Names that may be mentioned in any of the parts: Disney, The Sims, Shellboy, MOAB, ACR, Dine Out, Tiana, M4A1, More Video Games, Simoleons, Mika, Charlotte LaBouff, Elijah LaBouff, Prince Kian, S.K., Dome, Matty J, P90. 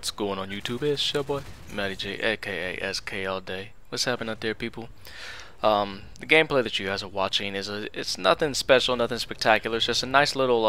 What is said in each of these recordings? What's going on YouTube? It's Shellboy, Matty J, aka S.K. all day. What's happening out there, people? The gameplay that you guys are watching is it's nothing special, nothing spectacular. It's just a nice little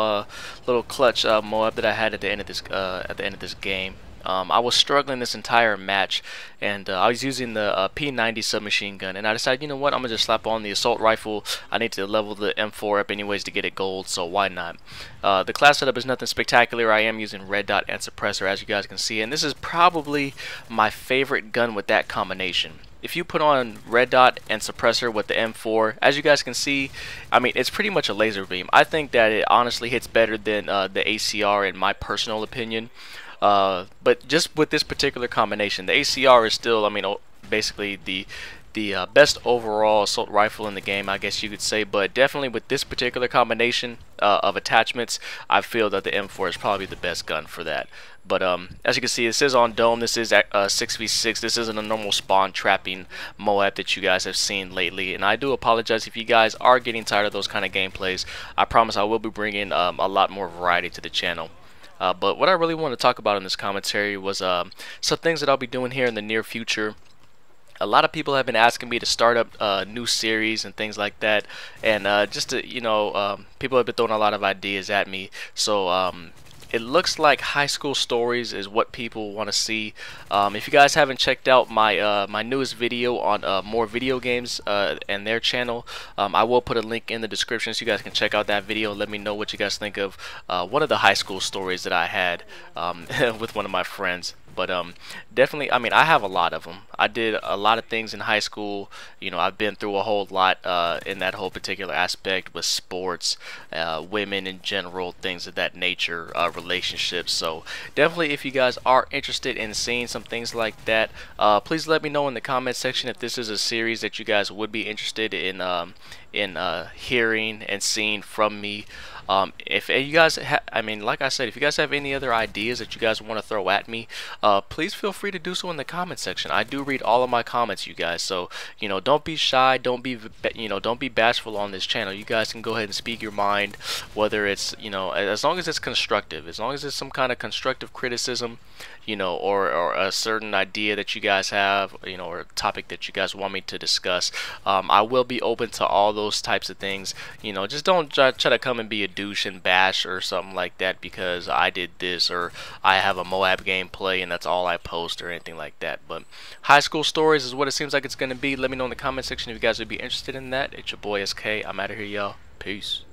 clutch MOAB that I had at the end of this game. I was struggling this entire match, and I was using the P90 submachine gun, and I decided, you know what, I'm gonna just slap on the assault rifle. I need to level the M4 up anyways to get it gold, so why not? The class setup is nothing spectacular. I am using red dot and suppressor, as you guys can see, and this is probably my favorite gun with that combination. If you put on red dot and suppressor with the M4, as you guys can see, I mean, it's pretty much a laser beam. I think that it honestly hits better than the ACR in my personal opinion. But just with this particular combination, the ACR is still, I mean, basically the best overall assault rifle in the game, I guess you could say. But definitely with this particular combination of attachments, I feel that the M4 is probably the best gun for that. But as you can see, this is on dome. This is 6v6. This isn't a normal spawn trapping MOAB that you guys have seen lately, and I do apologize if you guys are getting tired of those kind of gameplays. I promise I will be bringing a lot more variety to the channel. But what I really want to talk about in this commentary was some things that I'll be doing here in the near future. A lot of people have been asking me to start up new series and things like that, and just to, you know, people have been throwing a lot of ideas at me. So it looks like high school stories is what people want to see. If you guys haven't checked out my newest video on More Video Games and their channel, I will put a link in the description so you guys can check out that video. Let me know what you guys think of one of the high school stories that I had with one of my friends. But definitely, I mean, I have a lot of them. I did a lot of things in high school. You know, I've been through a whole lot in that whole particular aspect with sports, women in general, things of that nature, relationships. So definitely, if you guys are interested in seeing some things like that, please let me know in the comment section if this is a series that you guys would be interested in hearing and seeing from me. If you guys, I mean, like I said, if you guys have any other ideas that you guys want to throw at me, please feel free to do so in the comment section. I do read all of my comments, you guys. So, you know, don't be shy. Don't be, you know, don't be bashful on this channel. You guys can go ahead and speak your mind, whether it's, you know, as long as it's constructive, as long as it's some kind of constructive criticism, you know, or a certain idea that you guys have, you know, or a topic that you guys want me to discuss. I will be open to all those types of things. You know, just don't try to come and be a douche and bash or something like that because I did this or I have a MOAB gameplay and that's all I post or anything like that. But high school stories is what it seems like it's going to be. Let me know in the comment section if you guys would be interested in that. It's your boy SK. I'm out of here, y'all. Peace.